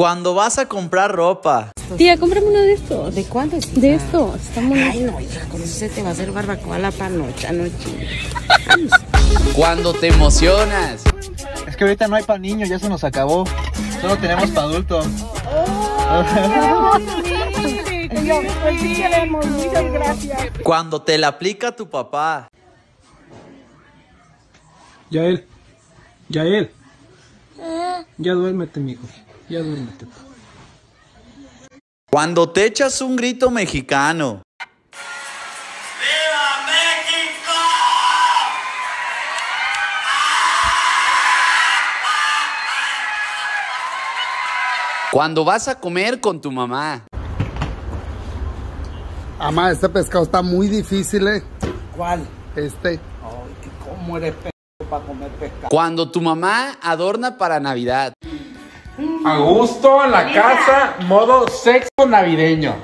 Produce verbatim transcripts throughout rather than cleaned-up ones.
Cuando vas a comprar ropa. Tía, cómprame uno de estos. ¿De cuántos? Tía? De estos. Está muy... Ay, no, hija, con eso se te va a hacer barbacoa la panocha, no chingas. Cuando te emocionas. Es que ahorita no hay para niños, ya se nos acabó. Solo tenemos para adultos. Oh, muchas gracias. Cuando te la aplica tu papá. Yael, Yael. Ya duérmete, mijo. Ya duérmete. Cuando te echas un grito mexicano. ¡Viva México! Cuando vas a comer con tu mamá. Amá, este pescado está muy difícil, ¿eh? ¿Cuál? Este. Ay, ¿cómo eres pe... para comer pescado? Cuando tu mamá adorna para Navidad. A gusto en la Elisa. Casa, modo sexo navideño.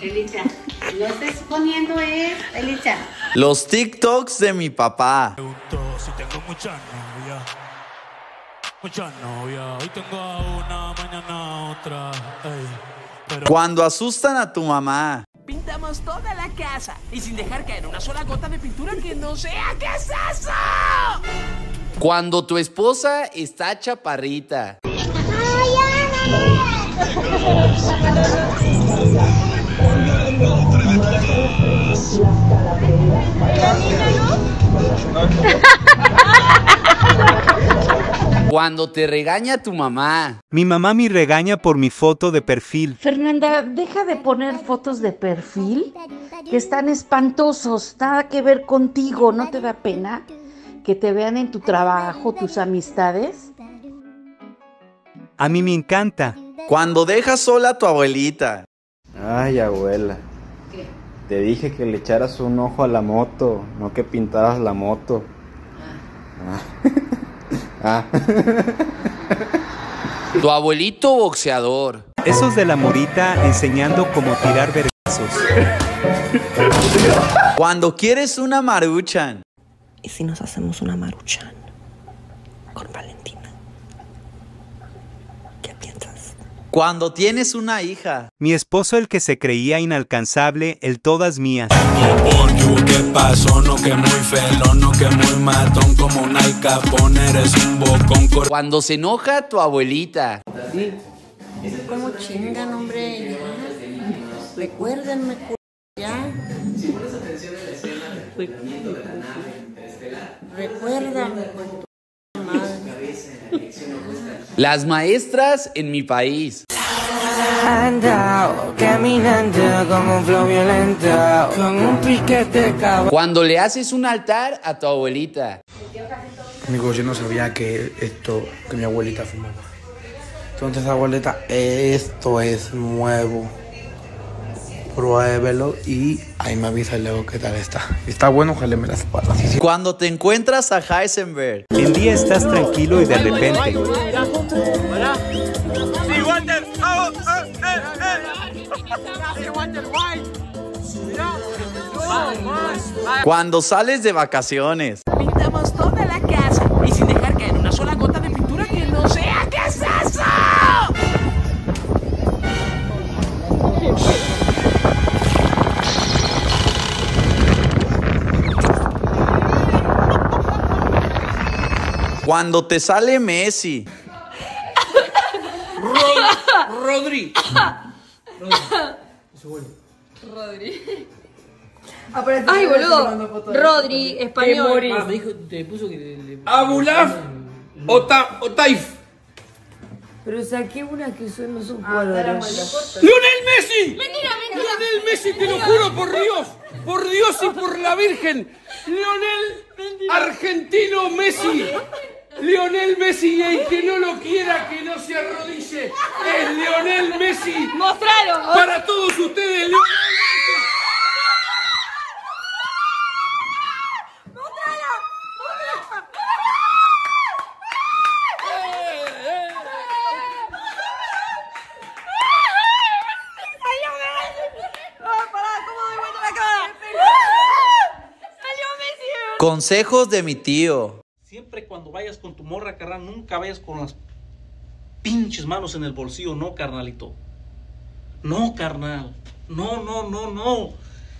Elisa, no estés poniendo es, Elisa. Los TikToks de mi papá. Si tengo mucha novia, mucha novia. Hoy tengo una, mañana otra. Ey, pero... Cuando asustan a tu mamá. Pintamos toda la casa y sin dejar caer una sola gota de pintura que no sea. ¿Qué es eso? Cuando tu esposa está chaparrita. Cuando te regaña tu mamá. Mi mamá me regaña por mi foto de perfil. Fernanda, deja de poner fotos de perfil que están espantosos, nada que ver contigo. ¿No te da pena que te vean en tu trabajo, tus amistades? A mí me encanta. Cuando dejas sola a tu abuelita. Ay, abuela. ¿Qué? Te dije que le echaras un ojo a la moto, no que pintaras la moto. Ah. Ah. Ah. Tu abuelito boxeador. Esos de la morita enseñando cómo tirar vergazos. Cuando quieres una Maruchan. ¿Y si nos hacemos una Maruchan con Valentina? Cuando tienes una hija. Mi esposo, el que se creía inalcanzable, el todas mías. ¿Qué pasó? No que muy felo, no que muy matón, como un alcapón, eres un bocón. Cuando se enoja tu abuelita. ¿Sí? ¿Cómo chingan, hombre? Ya. Recuérdenme, ya. Recuérdame, cuento. Las maestras en mi país. Andao, caminando como un flow violento, con un piquete cabrón. Cuando le haces un altar a tu abuelita. Amigo, yo no sabía que esto, que mi abuelita fumaba. Entonces, abuelita, esto es nuevo. Pruébelo y ahí me avisa luego qué tal está. Está bueno, ojalá me las paras. Cuando te encuentras a Heisenberg. El día estás tranquilo y de repente. Cuando sales de vacaciones. Pintamos toda la casa y sin dejar caer una sola gota de pintura que no sea. ¿Qué es eso? Cuando te sale Messi. Rod Rodri. Rodri. Rodri. Ay, boludo. Rodri, español. Ah, me dijo, te puso que le, le... Abulaf o Taif. Pero saqué unas que son, no son jugadores. ¡Lionel Messi! ¡Mentira, mentira! ¡Lionel Messi, te lo juro por Dios! ¡Por Dios y por la Virgen! ¡Lionel Argentino Messi! Lionel Messi, y el que no lo quiera, que no se arrodille. Es Lionel Messi. Mostraron. Para todos ustedes, Lionel Messi. Mostralo. Pará, ¿cómo doy vuelta la cara? Salió Messi. Consejos de mi tío. Siempre cuando vayas con tu morra, carnal, nunca vayas con las pinches manos en el bolsillo. No, carnalito. No, carnal. No, no, no, no.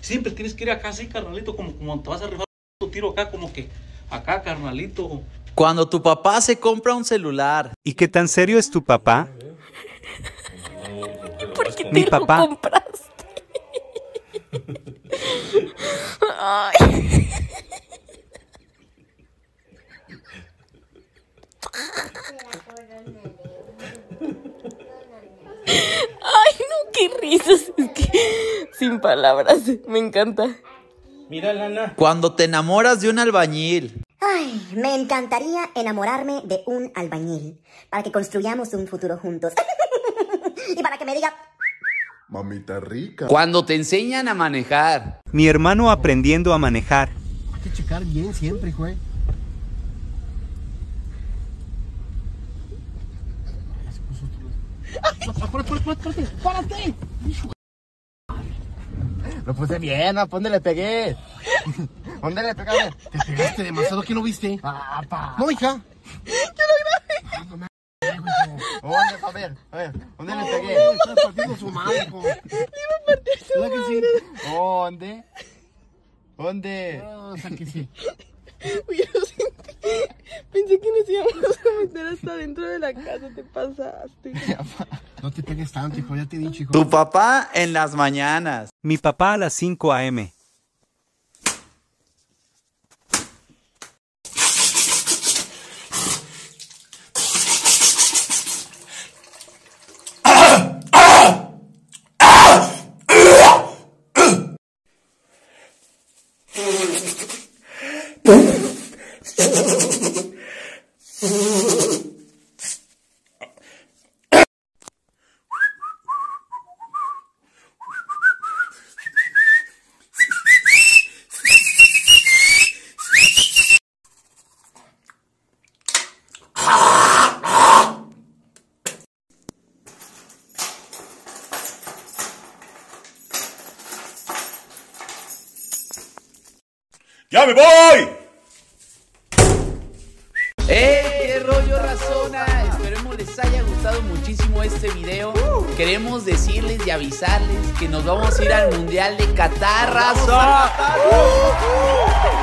Siempre tienes que ir acá así, carnalito, como cuando te vas a rifar un tiro acá, como que acá, carnalito. Cuando tu papá se compra un celular. ¿Y qué tan serio es tu papá? ¿Por qué te lo compraste? Ay. Ay, no, qué risas, es que sin palabras, me encanta. Mira, Lana. Cuando te enamoras de un albañil. Ay, me encantaría enamorarme de un albañil para que construyamos un futuro juntos. Y para que me diga, mamita rica. Cuando te enseñan a manejar. Mi hermano aprendiendo a manejar. Hay que checar bien siempre, güey. ¡Párate, párate, párate! Lo puse bien, ¿a dónde le pegué? ¿Dónde le pegaste? Te pegaste demasiado, ¿qué no viste? Ah, pa. No, hija. ¡Que lo grabé! ¿Dónde, a ver, a ver, ¿dónde le pegué? Le iba a partir su madre. ¿Dónde? ¿Dónde? No, o sea que sí. Uy, lo sentí. Pensé que nos íbamos a meter hasta dentro de la casa. Te pasaste. No te pegues tanto, hijo, ya te he dicho, hijo. Tu papá en las mañanas. Mi papá a las cinco a m ¡Ya me voy! ¡Ey! ¡Qué rollo, razona! Esperemos les haya gustado muchísimo este video. Uh, Queremos decirles y avisarles que nos vamos a ir al Mundial de Qatar, razón.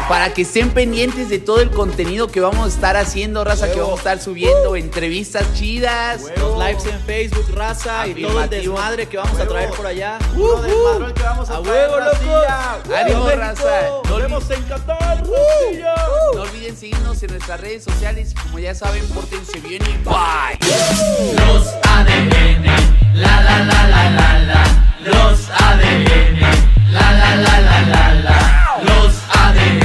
Para que estén pendientes de todo el contenido que vamos a estar haciendo, raza, huevo. Que vamos a estar subiendo uh, entrevistas chidas, huevo. Los lives en Facebook, raza, afirmativo. Y todo el desmadre que vamos huevo. a traer por allá. Uh, uh, del padrón que vamos a, a traer, huevo, loco. ¡Ánimo, México, raza! ¡Nos vemos en Qatar, Rosilla! Uh, uh. No olviden seguirnos en nuestras redes sociales y, como ya saben, pórtense bien y bye. Los